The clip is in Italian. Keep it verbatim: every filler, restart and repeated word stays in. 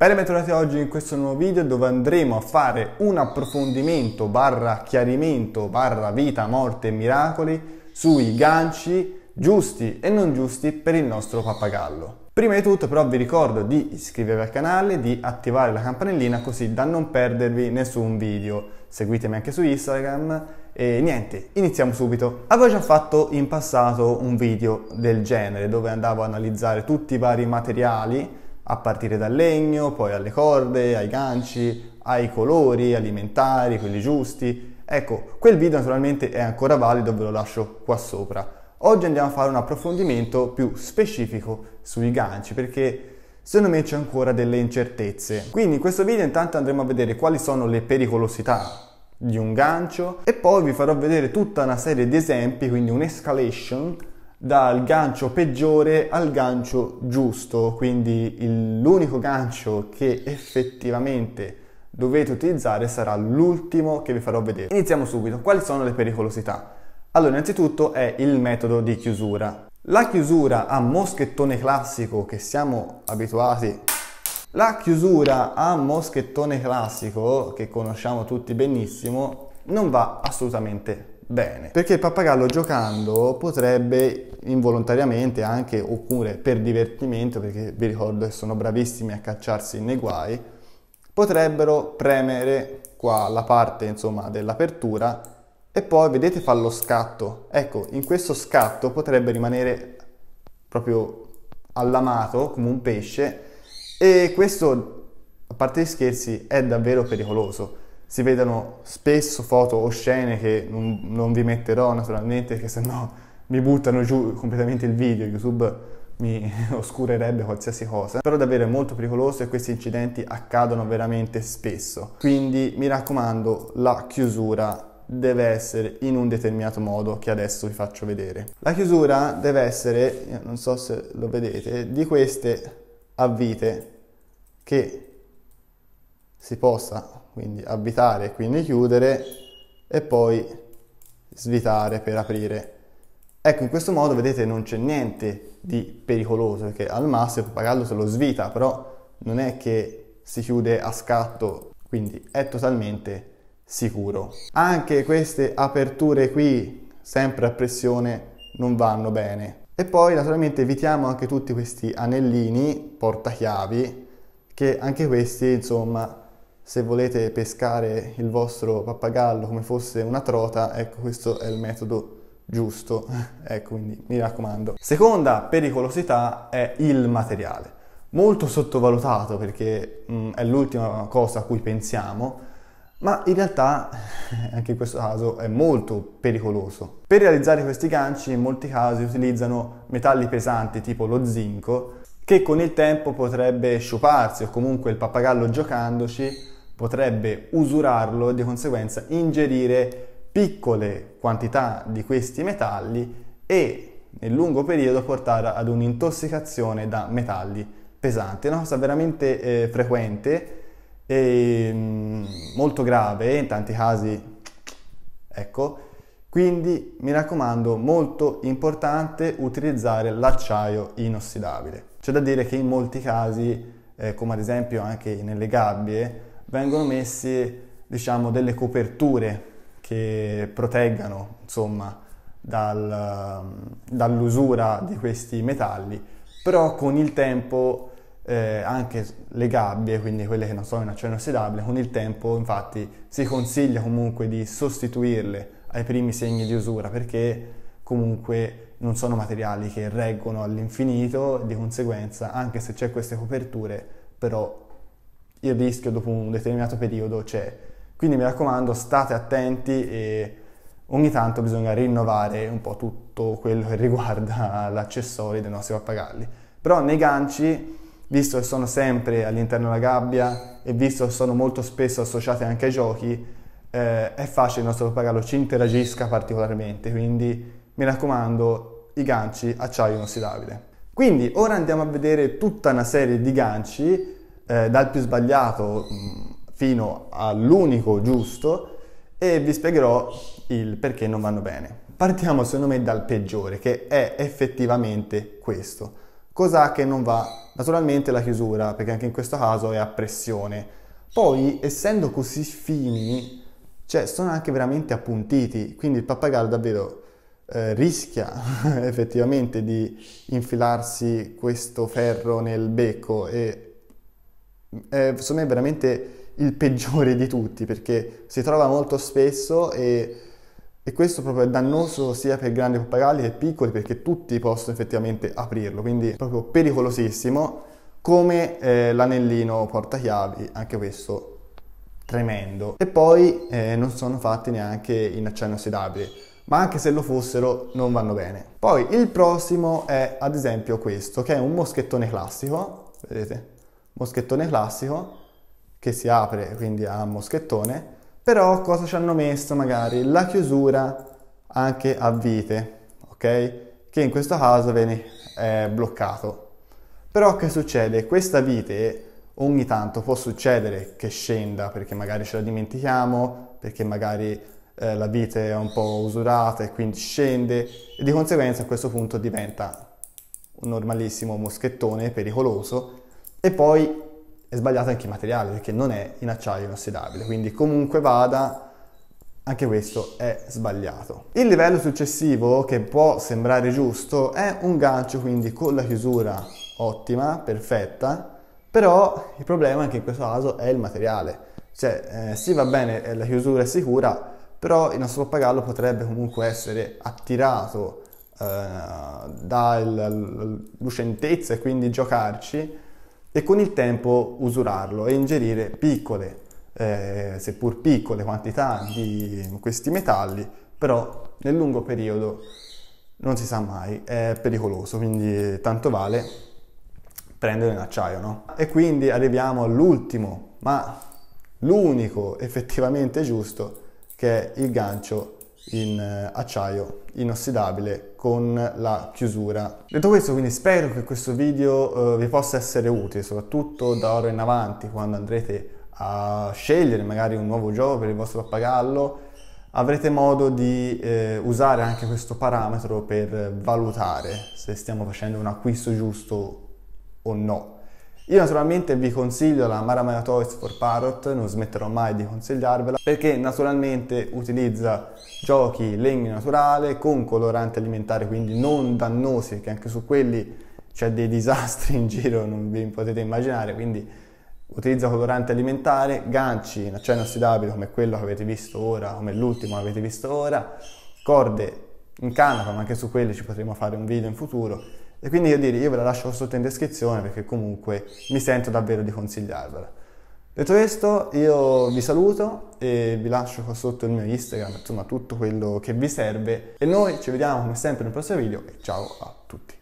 Bene, bentornati oggi in questo nuovo video dove andremo a fare un approfondimento barra chiarimento barra vita, morte e miracoli sui ganci giusti e non giusti per il nostro pappagallo. Prima di tutto però vi ricordo di iscrivervi al canale, di attivare la campanellina così da non perdervi nessun video. Seguitemi anche su Instagram e niente, iniziamo subito. Avevo già fatto in passato un video del genere dove andavo a analizzare tutti i vari materiali a partire dal legno, poi alle corde, ai ganci, ai colori alimentari, quelli giusti. Ecco, quel video naturalmente è ancora valido, ve lo lascio qua sopra. Oggi andiamo a fare un approfondimento più specifico sui ganci perché secondo me c'è ancora delle incertezze. Quindi in questo video intanto andremo a vedere quali sono le pericolosità di un gancio e poi vi farò vedere tutta una serie di esempi, quindi un'escalation dal gancio peggiore al gancio giusto, quindi l'unico gancio che effettivamente dovete utilizzare sarà l'ultimo che vi farò vedere. Iniziamo subito. Quali sono le pericolosità? Allora, innanzitutto è il metodo di chiusura. La chiusura a moschettone classico che siamo abituati la chiusura a moschettone classico che conosciamo tutti benissimo non va assolutamente bene, perché il pappagallo giocando potrebbe involontariamente, anche oppure per divertimento, perché vi ricordo che sono bravissimi a cacciarsi nei guai, potrebbero premere qua la parte insomma dell'apertura e poi vedete fa lo scatto. Ecco, in questo scatto potrebbe rimanere proprio allamato come un pesce e questo, a parte gli scherzi, è davvero pericoloso. Si vedono spesso foto o scene che non, non vi metterò naturalmente perché sennò mi buttano giù completamente il video, YouTube mi oscurerebbe qualsiasi cosa, però davvero è molto pericoloso e questi incidenti accadono veramente spesso. Quindi mi raccomando, la chiusura deve essere in un determinato modo che adesso vi faccio vedere. La chiusura deve essere, non so se lo vedete, di queste a vite che si possa quindi avvitare, quindi chiudere e poi svitare per aprire. Ecco, in questo modo vedete non c'è niente di pericoloso perché al massimo il pappagallo se lo svita, però non è che si chiude a scatto, quindi è totalmente sicuro. Anche queste aperture qui sempre a pressione non vanno bene. E poi naturalmente evitiamo anche tutti questi anellini portachiavi, che anche questi insomma, se volete pescare il vostro pappagallo come fosse una trota, ecco, questo è il metodo giusto. Ecco, quindi mi raccomando. Seconda pericolosità è il materiale. Molto sottovalutato perché mh, è l'ultima cosa a cui pensiamo, ma in realtà anche in questo caso è molto pericoloso. Per realizzare questi ganci in molti casi utilizzano metalli pesanti tipo lo zinco, che con il tempo potrebbe sciuparsi o comunque il pappagallo giocandoci potrebbe usurarlo e di conseguenza ingerire piccole quantità di questi metalli e nel lungo periodo portare ad un'intossicazione da metalli pesanti. È una cosa veramente eh, frequente e mh, molto grave in tanti casi, ecco, quindi mi raccomando, molto importante utilizzare l'acciaio inossidabile. C'è da dire che in molti casi, eh, come ad esempio anche nelle gabbie, vengono messi diciamo delle coperture che proteggano insomma dal, dall'usura di questi metalli, però con il tempo eh, anche le gabbie, quindi quelle che non sono in acciaio inossidabile, con il tempo infatti si consiglia comunque di sostituirle ai primi segni di usura perché comunque non sono materiali che reggono all'infinito, di conseguenza anche se c'è queste coperture però il rischio dopo un determinato periodo c'è. Quindi mi raccomando, state attenti e ogni tanto bisogna rinnovare un po' tutto quello che riguarda l'accessorio dei nostri pappagalli. Però nei ganci, visto che sono sempre all'interno della gabbia e visto che sono molto spesso associati anche ai giochi, eh, è facile il nostro pappagallo ci interagisca particolarmente, quindi mi raccomando, i ganci acciaio inossidabile. Quindi ora andiamo a vedere tutta una serie di ganci, eh, dal più sbagliato mh, fino all'unico giusto, e vi spiegherò il perché non vanno bene. Partiamo secondo me dal peggiore, che è effettivamente questo. cosa che non va naturalmente la chiusura, perché anche in questo caso è a pressione. Poi, essendo così fini, cioè sono anche veramente appuntiti, quindi il pappagallo davvero eh, rischia effettivamente di infilarsi questo ferro nel becco, e eh, secondo me è veramente il peggiore di tutti, perché si trova molto spesso e, e questo proprio è dannoso sia per grandi pappagalli che piccoli, perché tutti possono effettivamente aprirlo, quindi è proprio pericolosissimo. Come eh, l'anellino portachiavi, anche questo tremendo. E poi eh, non sono fatti neanche in acciaio inossidabile, ma anche se lo fossero non vanno bene. Poi il prossimo è ad esempio questo, che è un moschettone classico, vedete? Moschettone classico che si apre quindi a moschettone, però cosa ci hanno messo? Magari la chiusura anche a vite, ok? Che in questo caso viene eh, bloccato. Però che succede? Questa vite ogni tanto può succedere che scenda, perché magari ce la dimentichiamo, perché magari eh, la vite è un po' usurata e quindi scende, e di conseguenza a questo punto diventa un normalissimo moschettone pericoloso. E poi è sbagliato anche il materiale, perché non è in acciaio inossidabile, quindi comunque vada, anche questo è sbagliato. Il livello successivo, che può sembrare giusto, è un gancio quindi con la chiusura ottima, perfetta, però il problema anche in questo caso è il materiale, cioè eh, sì, va bene, la chiusura è sicura, però il nostro pappagallo potrebbe comunque essere attirato eh, dalla lucentezza e quindi giocarci, e con il tempo usurarlo e ingerire piccole, eh, seppur piccole quantità di questi metalli, però nel lungo periodo non si sa mai, è pericoloso, quindi tanto vale prendere in acciaio, no? E quindi arriviamo all'ultimo, ma l'unico effettivamente giusto, che è il gancio in acciaio inossidabile con la chiusura. Detto questo, quindi spero che questo video eh, vi possa essere utile, soprattutto da ora in avanti, quando andrete a scegliere magari un nuovo gioco per il vostro pappagallo. Avrete modo di eh, usare anche questo parametro per valutare se stiamo facendo un acquisto giusto o no. Io naturalmente vi consiglio la Marameo Toys for Parrot, non smetterò mai di consigliarvela, perché naturalmente utilizza giochi legno naturale con colorante alimentare, quindi non dannosi, perché anche su quelli c'è dei disastri in giro, non vi potete immaginare, quindi utilizza colorante alimentare, ganci in acciaio inossidabile come quello che avete visto ora, come l'ultimo che avete visto ora, corde in canapa, ma anche su quelli ci potremo fare un video in futuro. E quindi io, dire, io ve la lascio sotto in descrizione, perché comunque mi sento davvero di consigliarvela. Detto questo, io vi saluto e vi lascio qua sotto il mio Instagram, insomma tutto quello che vi serve, e noi ci vediamo come sempre nel prossimo video, e ciao a tutti!